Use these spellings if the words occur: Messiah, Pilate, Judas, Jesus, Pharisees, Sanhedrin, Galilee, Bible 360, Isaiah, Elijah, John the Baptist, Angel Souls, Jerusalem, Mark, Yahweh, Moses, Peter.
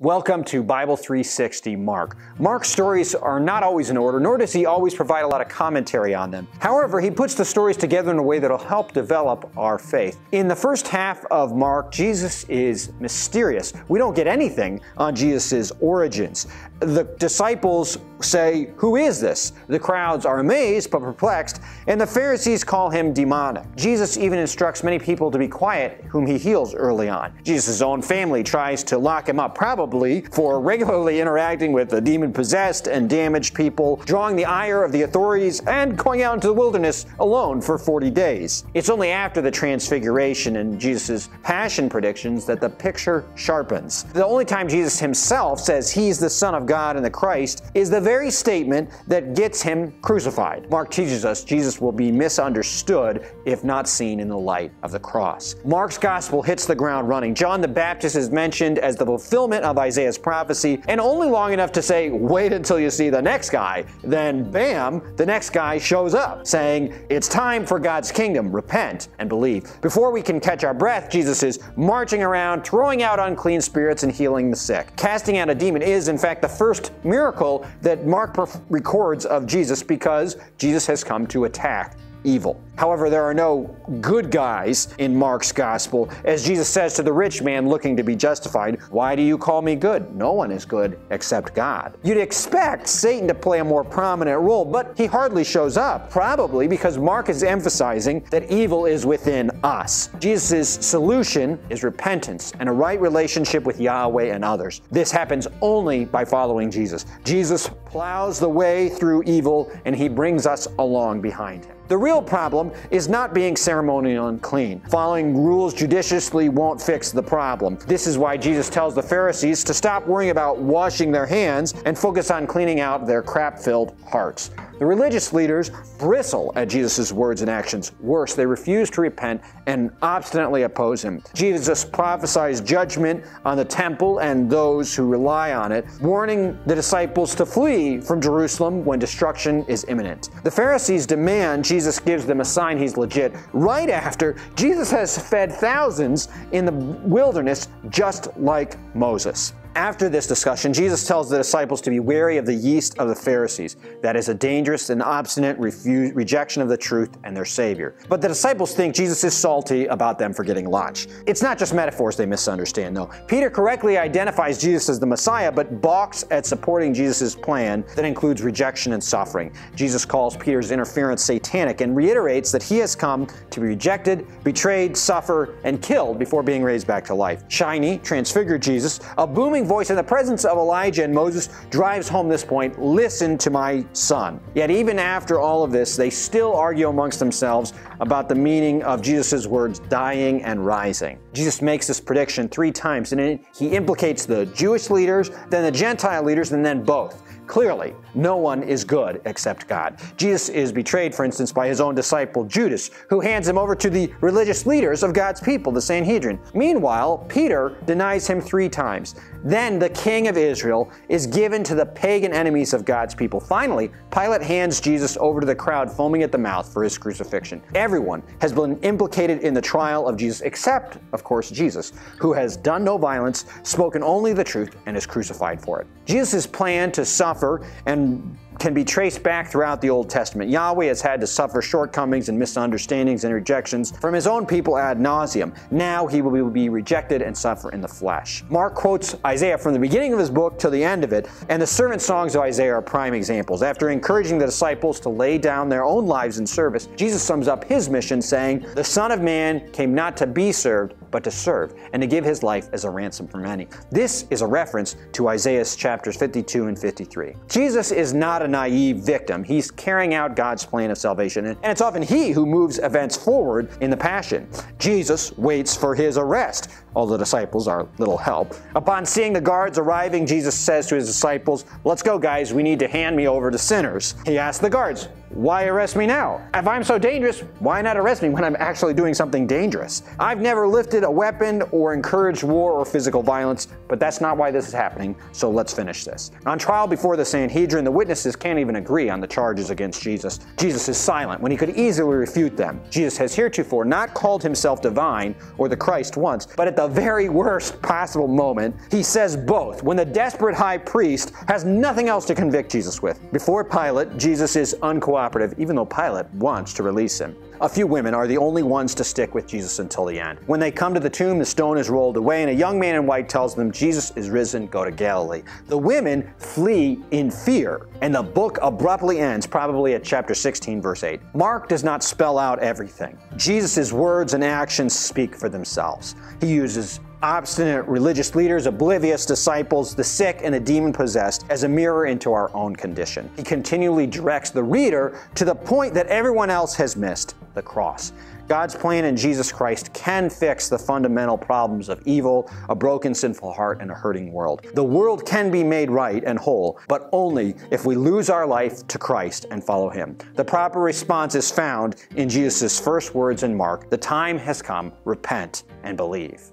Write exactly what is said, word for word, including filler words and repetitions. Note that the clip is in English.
Welcome to Bible three sixty Mark. Mark's stories are not always in order, nor does he always provide a lot of commentary on them. However, he puts the stories together in a way that'll help develop our faith. In the first half of Mark, Jesus is mysterious. We don't get anything on Jesus' origins. The disciples say, "Who is this?" The crowds are amazed but perplexed, and the Pharisees call him demonic. Jesus even instructs many people to be quiet whom he heals early on. Jesus' own family tries to lock him up, probably for regularly interacting with the demon-possessed and damaged people, drawing the ire of the authorities, and going out into the wilderness alone for forty days. It's only after the transfiguration and Jesus' passion predictions that the picture sharpens. The only time Jesus himself says he's the Son of God and the Christ is the very statement that gets him crucified. Mark teaches us Jesus will be misunderstood if not seen in the light of the cross. Mark's gospel hits the ground running. John the Baptist is mentioned as the fulfillment of Isaiah's prophecy, and only long enough to say, wait until you see the next guy. Then, bam, the next guy shows up, saying, it's time for God's kingdom, repent and believe. Before we can catch our breath, Jesus is marching around, throwing out unclean spirits and healing the sick. Casting out a demon is, in fact, the first miracle that Mark records of Jesus, because Jesus has come to attack evil. However, there are no good guys in Mark's gospel, as Jesus says to the rich man looking to be justified, "Why do you call me good? No one is good except God." You'd expect Satan to play a more prominent role, but he hardly shows up, probably because Mark is emphasizing that evil is within us. Jesus' solution is repentance and a right relationship with Yahweh and others. This happens only by following Jesus. Jesus plows the way through evil, and he brings us along behind him. The real problem is not being ceremonially unclean. Following rules judiciously won't fix the problem. This is why Jesus tells the Pharisees to stop worrying about washing their hands and focus on cleaning out their crap-filled hearts. The religious leaders bristle at Jesus' words and actions. Worse, they refuse to repent and obstinately oppose him. Jesus prophesies judgment on the temple and those who rely on it, warning the disciples to flee from Jerusalem when destruction is imminent. The Pharisees demand Jesus gives them a sign he's legit right after Jesus has fed thousands in the wilderness just like Moses. After this discussion, Jesus tells the disciples to be wary of the yeast of the Pharisees. That is a dangerous and obstinate rejection of the truth and their Savior. But the disciples think Jesus is salty about them for getting lunch. It's not just metaphors they misunderstand, though. Peter correctly identifies Jesus as the Messiah, but balks at supporting Jesus' plan that includes rejection and suffering. Jesus calls Peter's interference satanic and reiterates that he has come to be rejected, betrayed, suffer, and killed before being raised back to life. Shiny, transfigured Jesus, a booming voice in the presence of Elijah and Moses, drives home this point, listen to my son. Yet even after all of this, they still argue amongst themselves about the meaning of Jesus' words, dying and rising. Jesus makes this prediction three times, and he implicates the Jewish leaders, then the Gentile leaders, and then both. Clearly, no one is good except God. Jesus is betrayed, for instance, by his own disciple Judas, who hands him over to the religious leaders of God's people, the Sanhedrin. Meanwhile, Peter denies him three times. Then the king of Israel is given to the pagan enemies of God's people. Finally, Pilate hands Jesus over to the crowd foaming at the mouth for his crucifixion. Everyone has been implicated in the trial of Jesus, except, of course, Jesus, who has done no violence, spoken only the truth, and is crucified for it. Jesus' plan to suffer and can be traced back throughout the Old Testament. Yahweh has had to suffer shortcomings and misunderstandings and rejections from his own people ad nauseum. Now he will be rejected and suffer in the flesh. Mark quotes Isaiah from the beginning of his book till the end of it, and the servant songs of Isaiah are prime examples. After encouraging the disciples to lay down their own lives in service, Jesus sums up his mission saying, "The Son of Man came not to be served, but to serve, and to give his life as a ransom for many." This is a reference to Isaiah chapters fifty-two and fifty-three. Jesus is not a naive victim. He's carrying out God's plan of salvation, and it's often he who moves events forward in the passion. Jesus waits for his arrest, although the disciples are little help. Upon seeing the guards arriving, Jesus says to his disciples, "Let's go, guys, we need to hand me over to sinners." He asks the guards, why arrest me now? If I'm so dangerous, why not arrest me when I'm actually doing something dangerous? I've never lifted a weapon or encouraged war or physical violence, but that's not why this is happening, so let's finish this. On trial before the Sanhedrin, the witnesses can't even agree on the charges against Jesus. Jesus is silent when he could easily refute them. Jesus has heretofore not called himself divine or the Christ once, but at the very worst possible moment, he says both, when the desperate high priest has nothing else to convict Jesus with. Before Pilate, Jesus is uncooperative. Even though Pilate wants to release him. A few women are the only ones to stick with Jesus until the end. When they come to the tomb, the stone is rolled away, and a young man in white tells them, Jesus is risen, go to Galilee. The women flee in fear, and the book abruptly ends, probably at chapter sixteen, verse eight. Mark does not spell out everything. Jesus' words and actions speak for themselves. He uses obstinate religious leaders, oblivious disciples, the sick, and the demon-possessed as a mirror into our own condition. He continually directs the reader to the point that everyone else has missed, the cross. God's plan in Jesus Christ can fix the fundamental problems of evil, a broken, sinful heart, and a hurting world. The world can be made right and whole, but only if we lose our life to Christ and follow him. The proper response is found in Jesus' first words in Mark, "The time has come, repent and believe."